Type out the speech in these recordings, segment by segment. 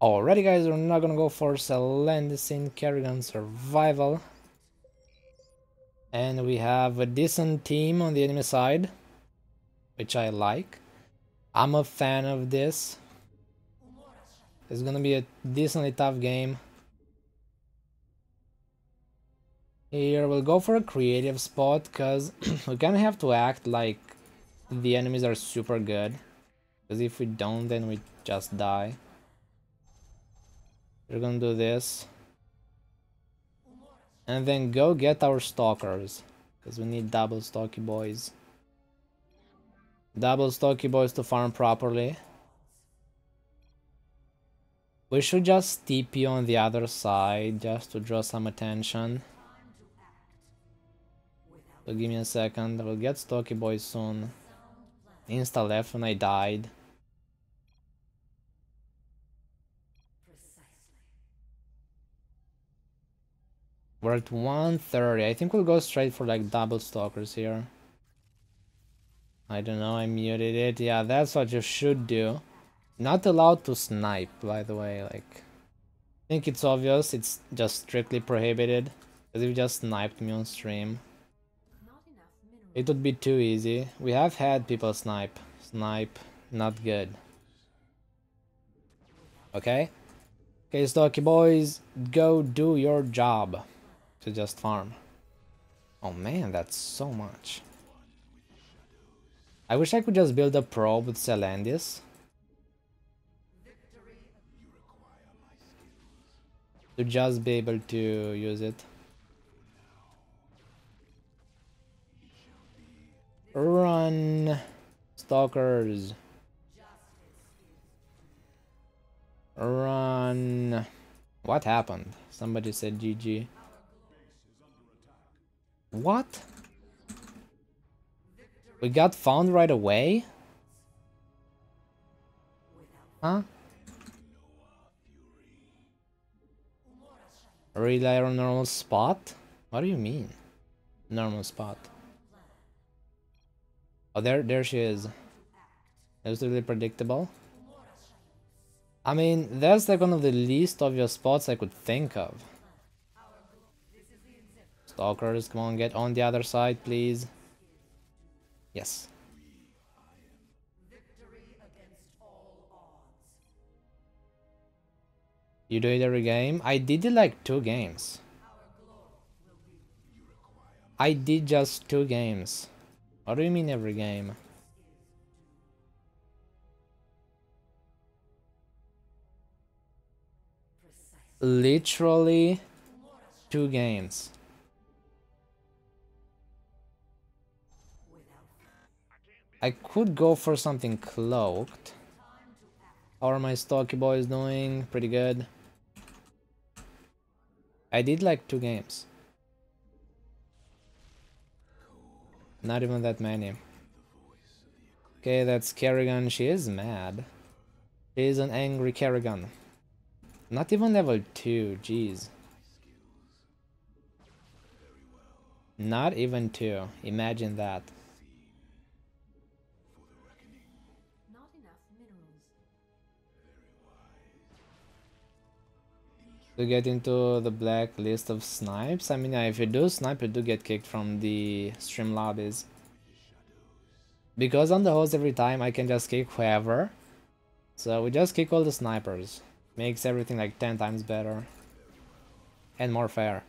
Alrighty guys, we're not gonna go for Celandis in Kerrigan survival. And we have a decent team on the enemy side, which I like. I'm a fan of this. It's gonna be a decently tough game. Here we'll go for a creative spot, because we kind of have to act like the enemies are super good. Because if we don't, then we just die. We're gonna do this. And then go get our stalkers, because we need double stocky boys. Double stocky boys to farm properly. We should just TP on the other side, just to draw some attention. So give me a second, I will get stocky boys soon. Insta left when I died. We're at 130. I think we'll go straight for like double stalkers here. I don't know, I muted it. Yeah, that's what you should do. Not allowed to snipe, by the way. Like, I think it's obvious, it's just strictly prohibited. Because if you just sniped me on stream, it would be too easy. We have had people snipe. Snipe, not good. Okay? Okay, stocky boys, go do your job. To just farm. Oh man, that's so much. I wish I could just build a probe with Celandis to just be able to use it. Run, stalkers. Run. What happened? Somebody said GG. What? We got found right away? Huh? Relay on normal spot? What do you mean? Normal spot. Oh, there she is. That's really predictable. I mean, that's like one of the least obvious spots I could think of. Stalkers, come on, get on the other side, please. Yes. You do it every game? I did it like 2 games. I did just 2 games. What do you mean every game? Literally 2 games. I could go for something cloaked. How are my stocky boys doing? Pretty good. I did like 2 games. Not even that many. Okay, that's Kerrigan. She is mad. She is an angry Kerrigan. Not even level 2, jeez. Not even 2, imagine that. To get into the black list of snipes, I mean, if you do snipe, you do get kicked from the stream lobbies. Because I'm the host every time, I can just kick whoever. So we just kick all the snipers. Makes everything like 10 times better. And more fair.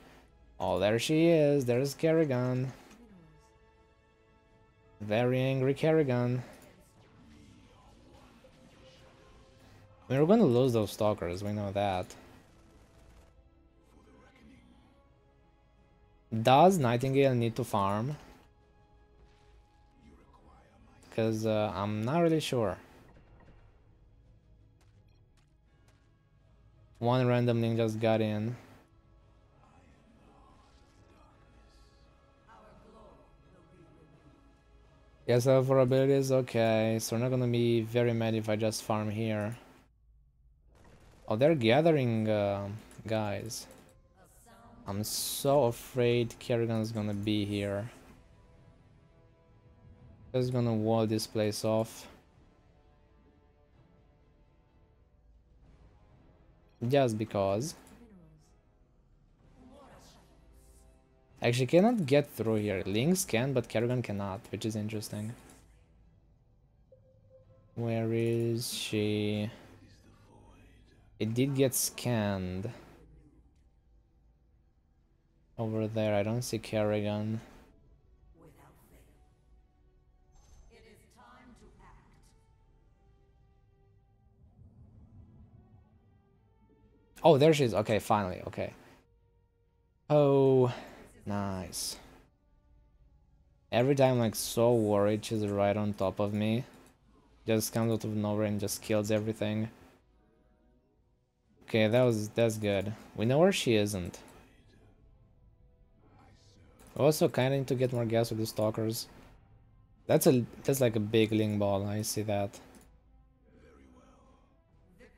Oh, there she is. There's Kerrigan. Very angry Kerrigan. We're gonna lose those stalkers, we know that. Does Nightingale need to farm? Because I'm not really sure. One random thing just got in. Yes, I have for abilities. Okay, so we're not gonna be very mad if I just farm here. Oh, they're gathering guys. I'm so afraid Kerrigan's gonna be here. Just gonna wall this place off. just because. Actually cannot get through here. Lynx can, but Kerrigan cannot, which is interesting. Where is she? It did get scanned. Over there, I don't see Kerrigan. Oh, there she is. Okay, finally. Okay. Oh, nice. Every time I'm like so worried, she's right on top of me. Just comes out of nowhere and just kills everything. Okay, that's good. We know where she isn't. Also, kind of need to get more gas with the stalkers. That's like a big link ball. I see that.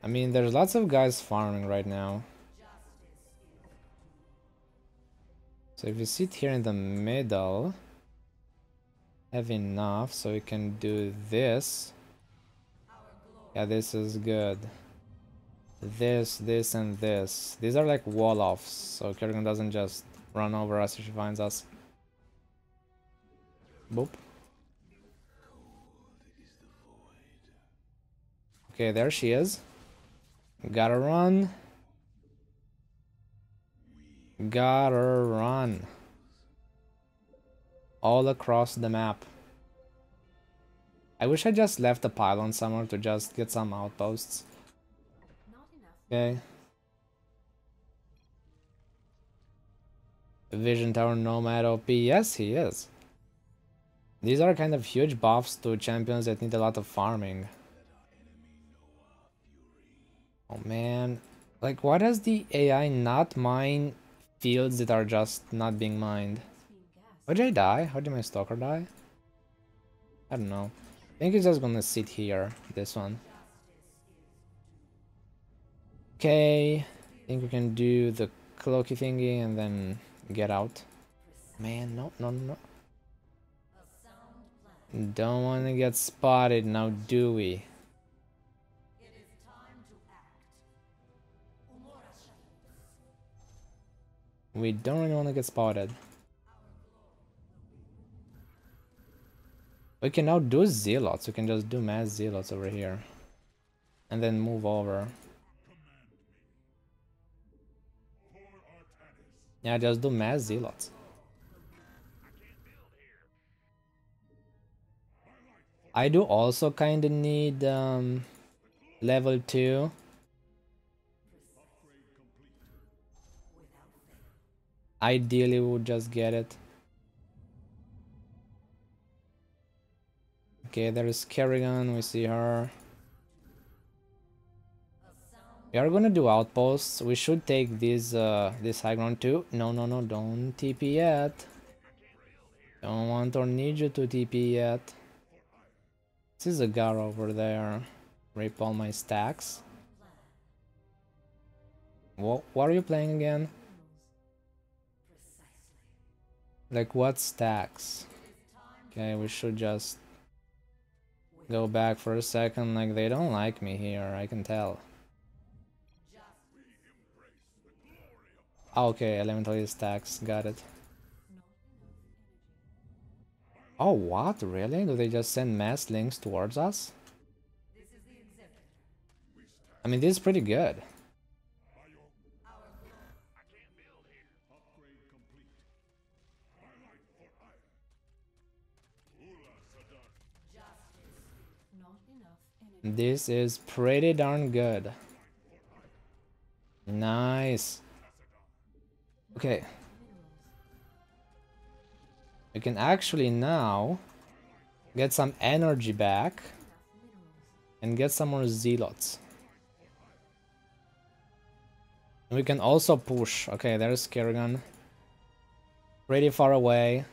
I mean, there's lots of guys farming right now. So if you sit here in the middle, have enough so we can do this. Yeah, this is good. This, this, and this. These are like wall-offs, so Kerrigan doesn't just run over us if she finds us. Boop. Okay, there she is. Gotta run. Gotta run. All across the map. I wish I just left the pylon somewhere to just get some outposts. Okay. Vision Tower Nomad OP. Yes, he is. These are kind of huge buffs to champions that need a lot of farming. Oh man, like why does the AI not mine fields that are just not being mined? How did I die? How did my stalker die? I don't know. I think he's just gonna sit here, this one. Okay, I think we can do the cloaky thingy and then get out. Man, no, no, no. Don't wanna get spotted now, do we? We don't really want to get spotted. We can now do zealots. We can just do mass zealots over here. And then move over. Yeah, just do mass zealots. I do also kind of need level 2. Ideally, we'll just get it. Okay, there is Kerrigan. We see her. We are gonna do outposts. We should take this this high ground too. No, no, no! Don't TP yet. Don't want or need you to TP yet. This is a guy over there. Rip all my stacks. What are you playing again? Like what stacks? Okay, we should just go back for a second. Like they don't like me here, I can tell. Okay, elemental stacks, got it. Oh what, really? Do they just send mass links towards us? I mean, this is pretty good. This is pretty darn good. Nice. Okay. We can actually now get some energy back and get some more zealots. We can also push. Okay, there's Kerrigan. Pretty far away.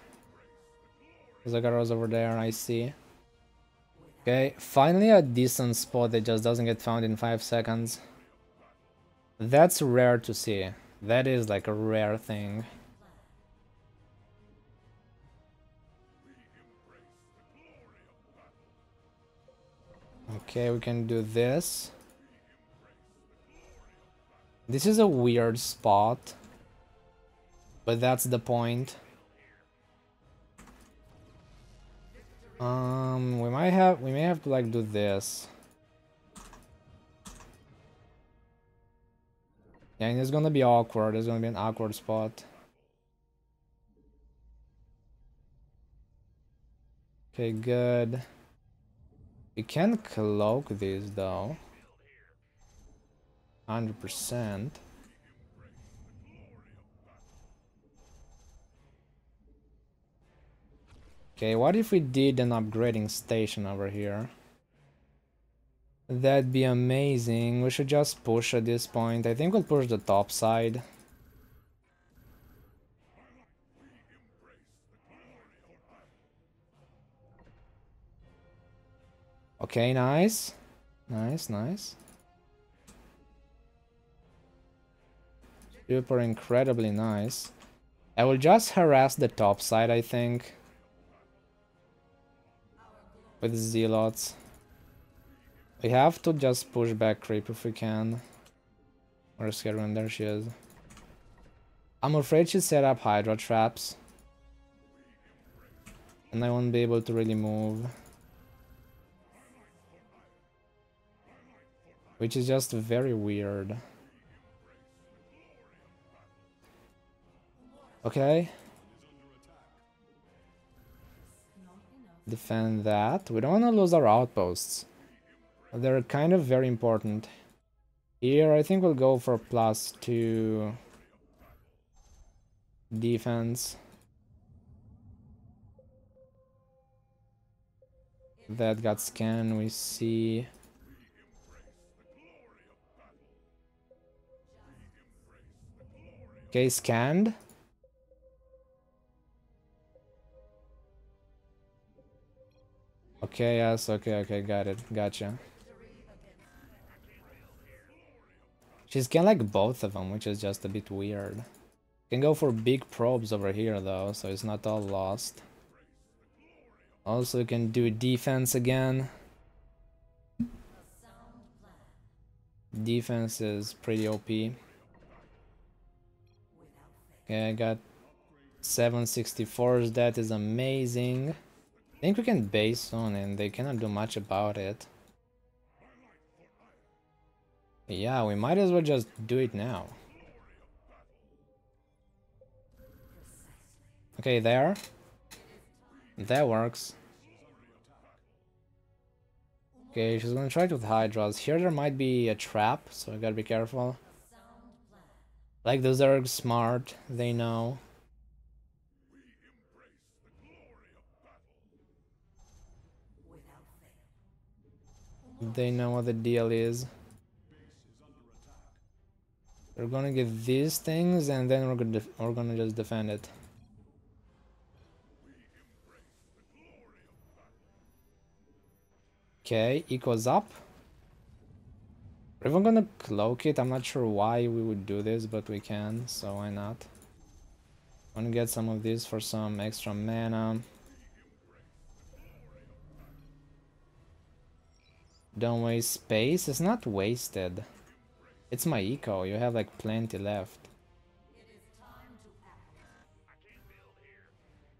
Zagaros over there, I see. Okay, finally a decent spot that just doesn't get found in 5 seconds. That's rare to see. That is like a rare thing. Okay, we can do this. This is a weird spot, but that's the point. We may have to like do this. Yeah, and it's gonna be awkward. It's gonna be an awkward spot. Okay, good. We can cloak these though. 100%. Okay, what if we did an upgrading station over here? That'd be amazing. We should just push at this point. I think we'll push the top side. Okay, nice. Nice, nice. Super incredibly nice. I will just harass the top side, I think. With zealots. We have to just push back creep if we can. Where's Kerrigan? There she is. I'm afraid she set up Hydra Traps. And I won't be able to really move. Which is just very weird. Okay. Defend that. We don't want to lose our outposts. They're kind of very important. Here I think we'll go for +2 defense. That got scanned, we see. Okay, scanned. Okay, yes, okay, got it, gotcha. She scanned like both of them, which is just a bit weird. Can go for big probes over here though, so it's not all lost. Also, you can do defense again. Defense is pretty OP. Okay, I got 764s, that is amazing. I think we can base soon and they cannot do much about it. Yeah, we might as well just do it now. Okay, there. That works. Okay, she's gonna try it with Hydras. Here there might be a trap, so I gotta be careful. Like, those are smart, they know. They know what the deal is. We're gonna get these things and then we're gonna just defend it. Okay, echoes up. We're even gonna cloak it. I'm not sure why we would do this, but we can, so why not? I'm gonna get some of these for some extra mana. Don't waste space. It's not wasted. It's my eco. You have like plenty left.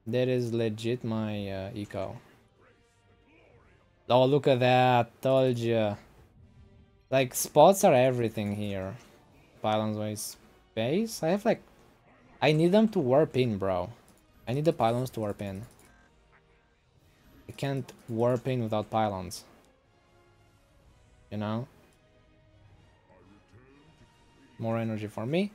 That is legit my eco. Oh, look at that. Told you. Like, spots are everything here. Pylons waste space. I have like... I need them to warp in, bro. I need the pylons to warp in. I can't warp in without pylons. You know? More energy for me.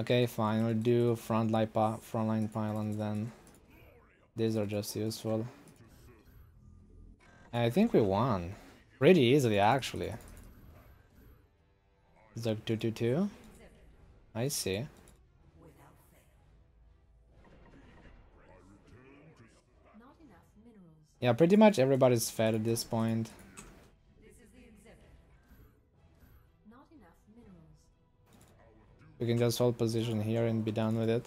Okay, fine. We'll do frontline pylons then. These are just useful. I think we won. Pretty easily, actually. Zug 222. I see. Yeah, pretty much everybody's fed at this point. We can just hold position here and be done with it.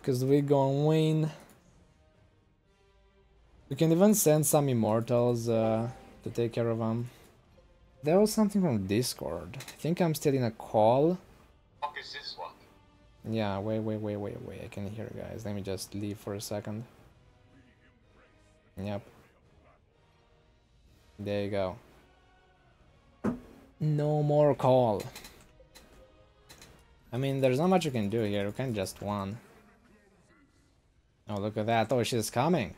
Because we gonna win. We can even send some immortals to take care of them. There was something from Discord. I think I'm still in a call. What is this one? Yeah, wait. I can hear you guys. Let me just leave for a second. Yep. There you go. No more call. I mean, there's not much you can do here. You can just one. Oh, look at that. Oh, she's coming.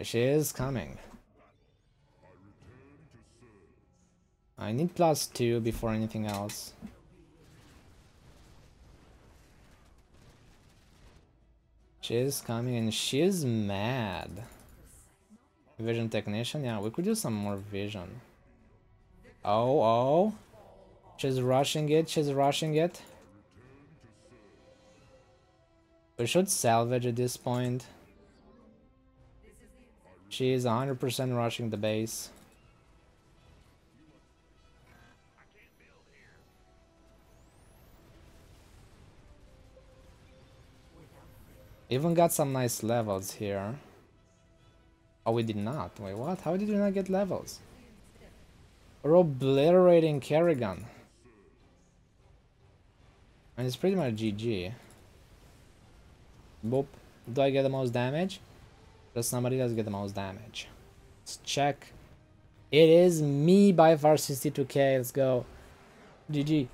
She is coming. I need +2 before anything else. She is coming and she is mad. Vision technician? Yeah, we could do some more vision. Oh, oh. She's rushing it. She's rushing it. We should salvage at this point. She is 100% rushing the base. Even got some nice levels here. Oh, we did not. Wait, what? How did we not get levels? We're obliterating Kerrigan. And it's pretty much GG. Boop. Do I get the most damage? Does somebody else get the most damage? Let's check. It is me by far, 62k. Let's go. GG.